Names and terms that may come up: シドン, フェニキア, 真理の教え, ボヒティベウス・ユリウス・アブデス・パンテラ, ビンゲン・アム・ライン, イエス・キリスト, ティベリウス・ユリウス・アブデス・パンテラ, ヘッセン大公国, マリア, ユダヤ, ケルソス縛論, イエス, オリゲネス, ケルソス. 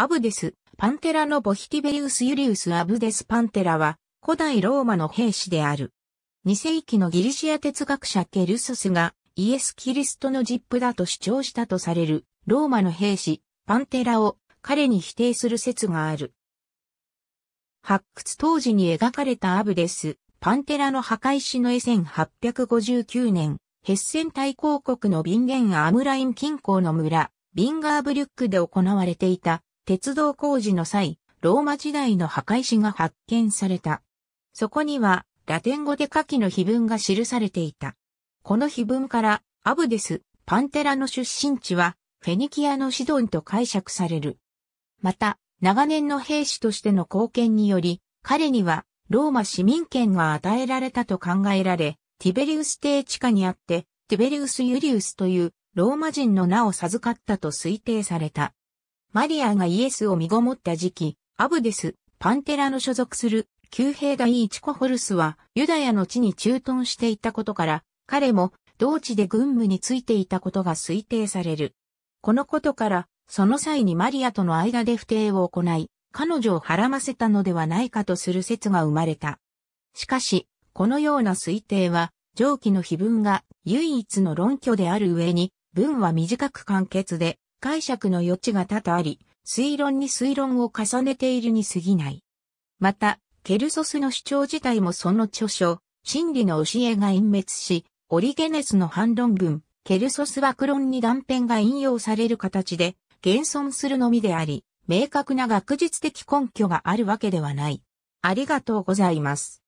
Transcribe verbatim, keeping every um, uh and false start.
アブデス・パンテラのボヒティベウス・ユリウス・アブデス・パンテラは古代ローマの兵士である。に世紀のギリシア哲学者ケルソスがイエス・キリストの実父だと主張したとされるローマの兵士パンテラを彼に否定する説がある。発掘当時に描かれたアブデス・パンテラの墓石の絵せんはっぴゃくごじゅうきゅうねん、ヘッセン大公国のビンゲンアムライン近郊の村、ビンガーブリュックで行われていた鉄道工事の際、ローマ時代の墓石が発見された。そこには、ラテン語で下記の碑文が記されていた。この碑文から、アブデス・パンテラの出身地は、フェニキアのシドンと解釈される。また、長年の兵士としての貢献により、彼には、ローマ市民権が与えられたと考えられ、ティベリウス邸地下にあって、ティベリウス・ユリウスという、ローマ人の名を授かったと推定された。マリアがイエスを身ごもった時期、アブデス・パンテラの所属する旧兵第一コホルスはユダヤの地に駐屯していたことから、彼も同地で軍務についていたことが推定される。このことから、その際にマリアとの間で不貞を行い、彼女を孕ませたのではないかとする説が生まれた。しかし、このような推定は、上記の碑文が唯一の論拠である上に、文は短く簡潔で、解釈の余地が多々あり、推論に推論を重ねているに過ぎない。また、ケルソスの主張自体もその著書、真理の教えが隠滅し、オリゲネスの反論文、ケルソス縛論に断片が引用される形で、現存するのみであり、明確な学術的根拠があるわけではない。ありがとうございます。